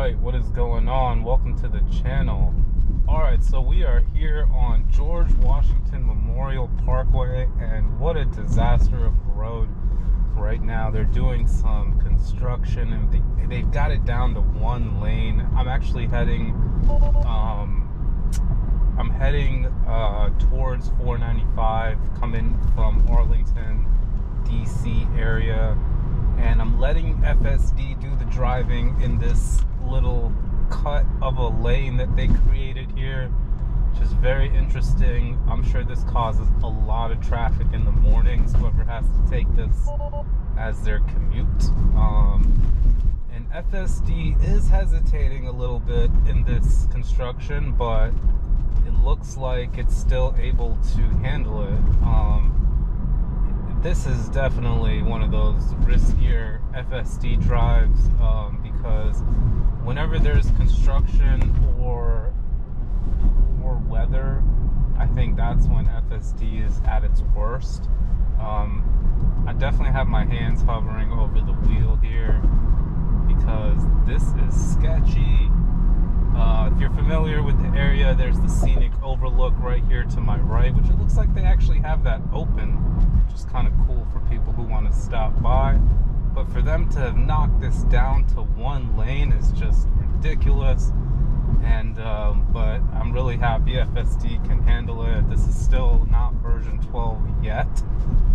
Alright, what is going on? Welcome to the channel. Alright, so we are here on George Washington Memorial Parkway, and what a disaster of a road right now. They're doing some construction and they've got it down to one lane. I'm actually heading towards 495, coming from Arlington, DC area, and I'm letting FSD do the driving in this little cut of a lane that they created here, which is very interesting. I'm sure this causes a lot of traffic in the mornings, whoever has to take this as their commute. And FSD is hesitating a little bit in this construction, but it looks like it's still able to handle it. This is definitely one of those riskier FSD drives, because whenever there's construction or weather, I think that's when FSD is at its worst. I definitely have my hands hovering over the wheel here because this is sketchy. If you're familiar with the area, there's the scenic overlook right here to my right, which it looks like they actually have that open, which is kind of cool for people who want to stop by. But for them to knock this down to one lane is just ridiculous. And but I'm really happy FSD can handle it. This is still not version 12 yet.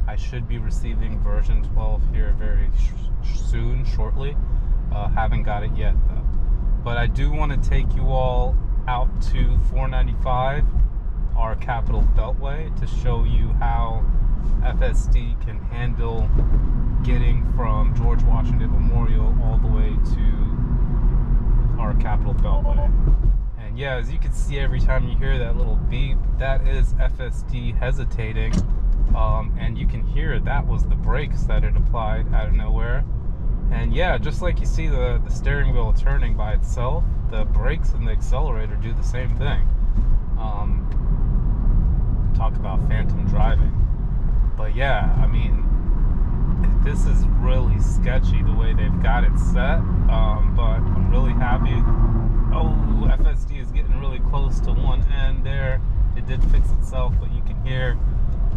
I should be receiving version 12 here very soon, shortly. Haven't got it yet though. But I do want to take you all out to 495, our Capitol Beltway, to show you how FSD can handle getting from George Washington Memorial all the way to our Capitol Beltway. And yeah, as you can see, every time you hear that little beep, that is FSD hesitating. And you can hear that was the brakes that it applied out of nowhere. And yeah, just like you see the steering wheel turning by itself, the brakes and the accelerator do the same thing. Talk about phantom driving. But yeah, I mean, this is really sketchy the way they've got it set. But I'm really happy. Oh, FSD is getting really close to one end there. It did fix itself, but you can hear,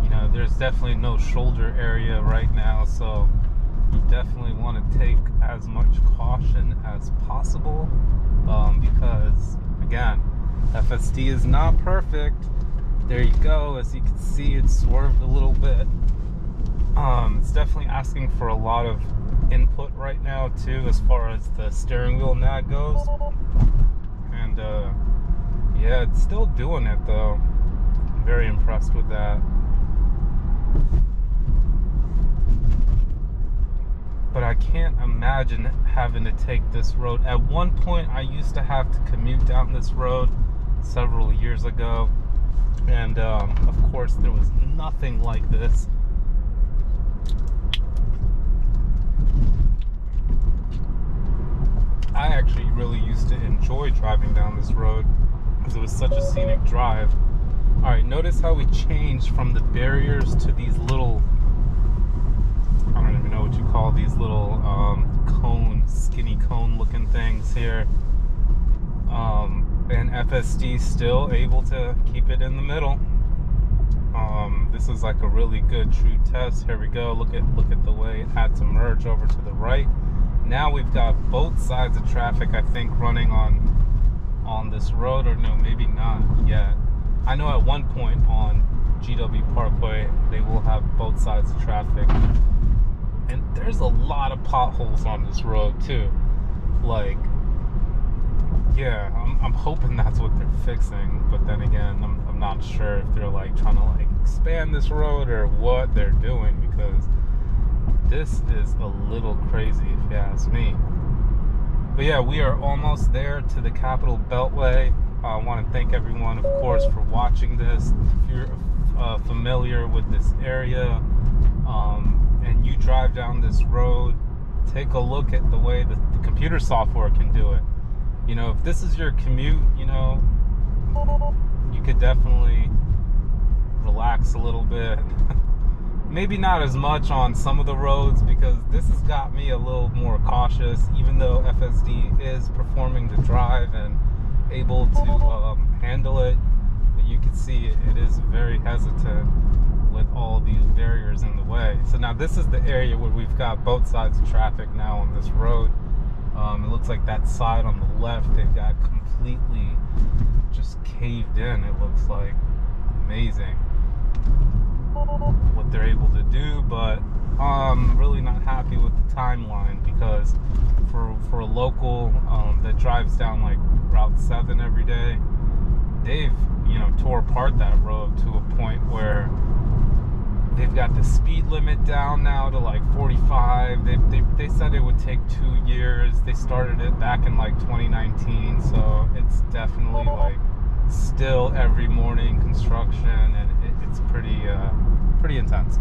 you know, there's definitely no shoulder area right now, so you definitely want to take as much caution as possible, because again, FSD is not perfect. There you go, as you can see, it swerved a little bit. It's definitely asking for a lot of input right now too, as far as the steering wheel nag goes. And yeah, it's still doing it though. I'm very impressed with that. But I can't imagine having to take this road. At one point, I used to have to commute down this road several years ago. And of course, there was nothing like this. I actually really used to enjoy driving down this road because it was such a scenic drive. All right, notice how we changed from the barriers to these little, I don't even know what you call these little cone, skinny cone looking things here. And FSD still able to keep it in the middle. This is like a really good true test. Here we go. Look at the way it had to merge over to the right. Now we've got both sides of traffic, I think, running on this road, or no, maybe not yet. I know at one point on GW Parkway, they will have both sides of traffic. And there's a lot of potholes on this road too. Like, yeah, I'm hoping that's what they're fixing, but then again, I'm not sure if they're like trying to like expand this road or what they're doing, because this is a little crazy if you ask me. But yeah, we are almost there to the Capitol Beltway. I want to thank everyone, of course, for watching this. If you're familiar with this area, and you drive down this road, take a look at the way that the computer software can do it. You know, if this is your commute, you know, you could definitely relax a little bit Maybe not as much on some of the roads, because this has got me a little more cautious, even though FSD is performing the drive and able to handle it. But you can see it is very hesitant with all these barriers in the way. So now this is the area where we've got both sides of traffic now on this road. It looks like that side on the left, they've got completely just caved in. It looks like amazing what they're able to do, but I'm really not happy with the timeline, because for a local that drives down like Route 7 every day, they've, you know, tore apart that road to a point where they've got the speed limit down now to like 45. They said it would take 2 years. They started it back in like 2019, so it's definitely like still every morning construction, and it's pretty intense.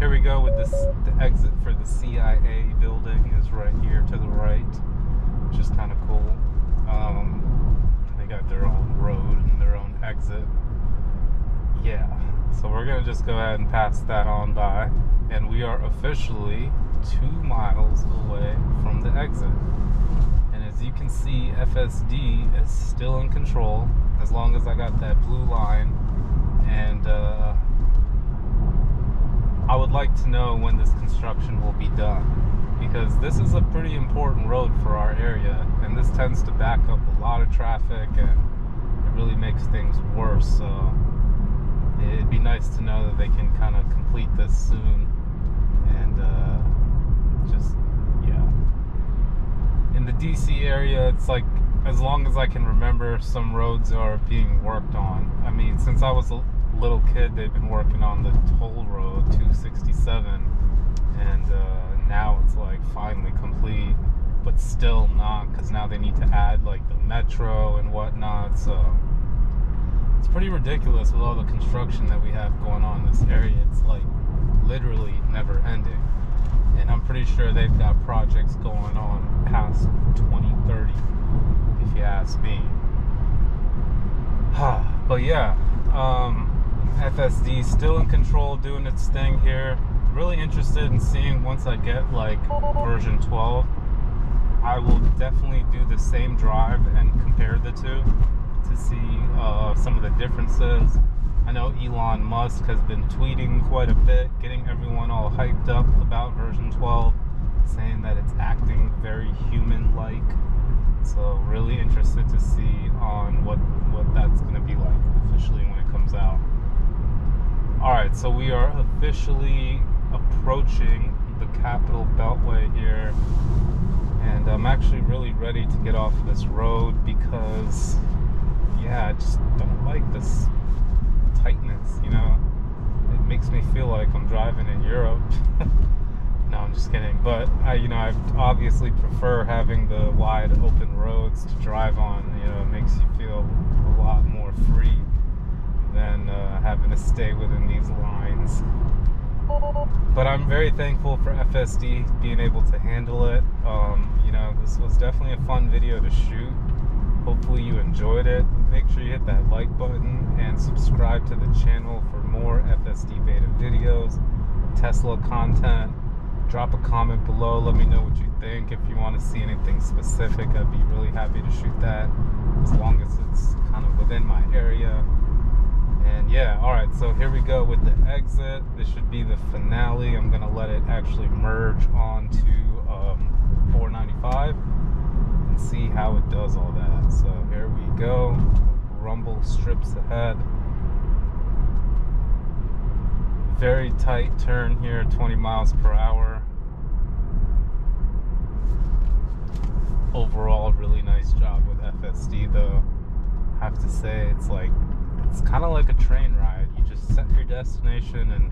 Here we go with this. The exit for the CIA building is right here to the right, which is kind of cool. They got their own road and their own exit. Yeah, so we're gonna just go ahead and pass that on by, and we are officially 2 miles away from the exit. And as you can see, FSD is still in control as long as I got that blue line. And I would like to know when this construction will be done, because this is a pretty important road for our area, and this tends to back up a lot of traffic, and it really makes things worse. So it'd be nice to know that they can kind of complete this soon. And just, yeah, in the DC area, it's like, as long as I can remember, some roads are being worked on. I mean, since I was a little kid, they've been working on the toll road 267, and now it's like finally complete, but still not, because now they need to add like the metro and whatnot. So it's pretty ridiculous with all the construction that we have going on in this area. It's like literally never ending. And I'm pretty sure they've got projects going on past 2030. If you ask me. But yeah, FSD still in control, doing its thing here. Really interested in seeing, once I get like version 12, I will definitely do the same drive and compare the two to see some of the differences. I know Elon Musk has been tweeting quite a bit, getting everyone all hyped up about version 12, saying that it's acting very human-like. So really interested to see on what that's going to be like officially when it comes out. Alright, so we are officially approaching the Capitol Beltway here. And I'm actually really ready to get off this road, because, yeah, I just don't like this tightness, you know. It makes me feel like I'm driving in Europe. No, I'm just kidding. But I obviously prefer having the wide open roads to drive on. You know, it makes you feel a lot more free than having to stay within these lines. But I'm very thankful for FSD being able to handle it. This was definitely a fun video to shoot. Hopefully you enjoyed it. Make sure you hit that like button and subscribe to the channel for more FSD beta videos, Tesla content. Drop a comment below, let me know what you think. If you want to see anything specific, I'd be really happy to shoot that, as long as it's kind of within my area. And yeah, alright, so here we go with the exit. This should be the finale. I'm going to let it actually merge onto 495 and see how it does all that. So here we go, rumble strips ahead. Very tight turn here, 20 miles per hour. Overall, really nice job with FSD though. I have to say, it's kind of like a train ride. You just set your destination and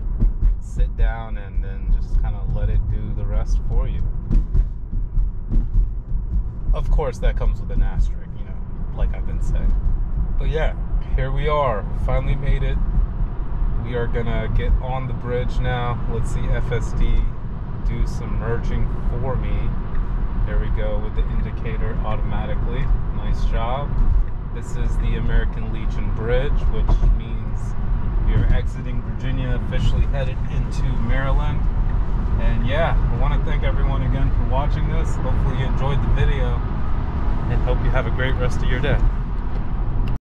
sit down, and then just kind of let it do the rest for you. Of course, that comes with an asterisk, you know, like I've been saying. But yeah, here we are, finally made it. We are gonna get on the bridge now. Let's see FSD do some merging for me. There we go with the indicator automatically. Nice job. This is the American Legion Bridge, which means We are exiting Virginia, officially headed into Maryland. And yeah, I want to thank everyone again for watching this. Hopefully you enjoyed the video and hope you have a great rest of your day.